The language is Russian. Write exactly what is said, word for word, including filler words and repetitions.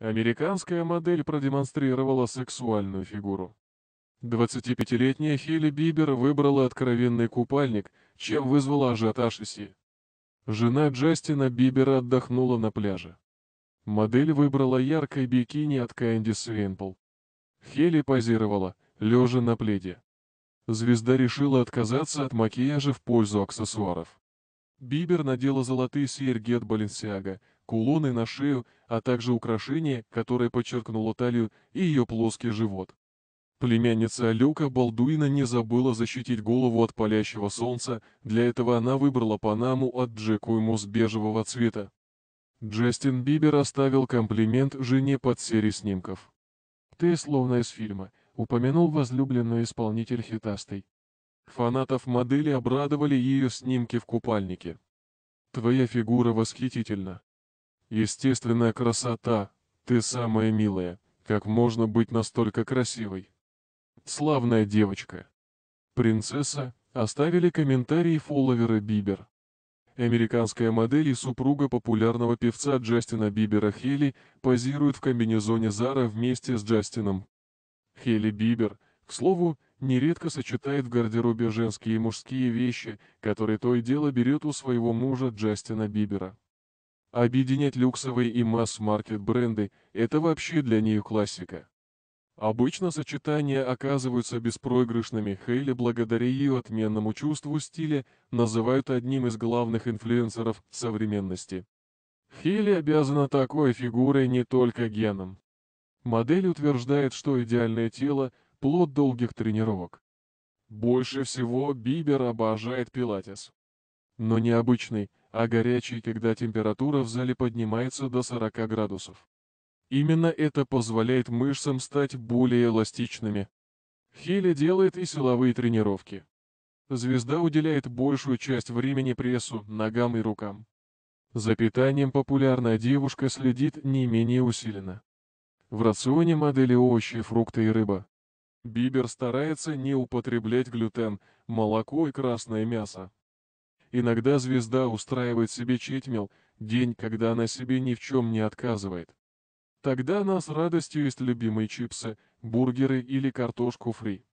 Американская модель продемонстрировала сексуальную фигуру. двадцатипятилетняя Хейли Бибер выбрала откровенный купальник, чем вызвала ажиотаж и си. Жена Джастина Бибера отдохнула на пляже. Модель выбрала яркое бикини от Кэнди Свимпл. Хейли позировала, лежа на пледе. Звезда решила отказаться от макияжа в пользу аксессуаров. Бибер надела золотые серьги от Баленсиага, кулоны на шею, а также украшение, которое подчеркнуло талию и ее плоский живот. Племянница Алека Балдуина не забыла защитить голову от палящего солнца, для этого она выбрала панаму от Джекуэму с бежевого цвета. Джастин Бибер оставил комплимент жене под серией снимков. «Ты словно из фильма», — упомянул возлюбленную исполнитель хитастой. Фанатов модели обрадовали ее снимки в купальнике. «Твоя фигура восхитительна. Естественная красота, ты самая милая, как можно быть настолько красивой? Славная девочка. Принцесса», — оставили комментарии фолловеры Бибер. Американская модель и супруга популярного певца Джастина Бибера Хейли позирует в комбинезоне Zara вместе с Джастином. Хейли Бибер, к слову, нередко сочетает в гардеробе женские и мужские вещи, которые то и дело берет у своего мужа Джастина Бибера. Объединять люксовые и масс-маркет бренды – это вообще для нее классика. Обычно сочетания оказываются беспроигрышными. Хейли, благодаря ее отменному чувству стиля, называют одним из главных инфлюенсеров современности. Хейли обязана такой фигурой не только геном. Модель утверждает, что идеальное тело – плод долгих тренировок. Больше всего Бибер обожает пилатес. Но не обычный, а горячий, когда температура в зале поднимается до сорока градусов. Именно это позволяет мышцам стать более эластичными. Хейли делает и силовые тренировки. Звезда уделяет большую часть времени прессу, ногам и рукам. За питанием популярная девушка следит не менее усиленно. В рационе модели овощи, фрукты и рыба. Бибер старается не употреблять глютен, молоко и красное мясо. Иногда звезда устраивает себе читмил, день, когда она себе ни в чем не отказывает. Тогда она с радостью ест любимые чипсы, бургеры или картошку фри.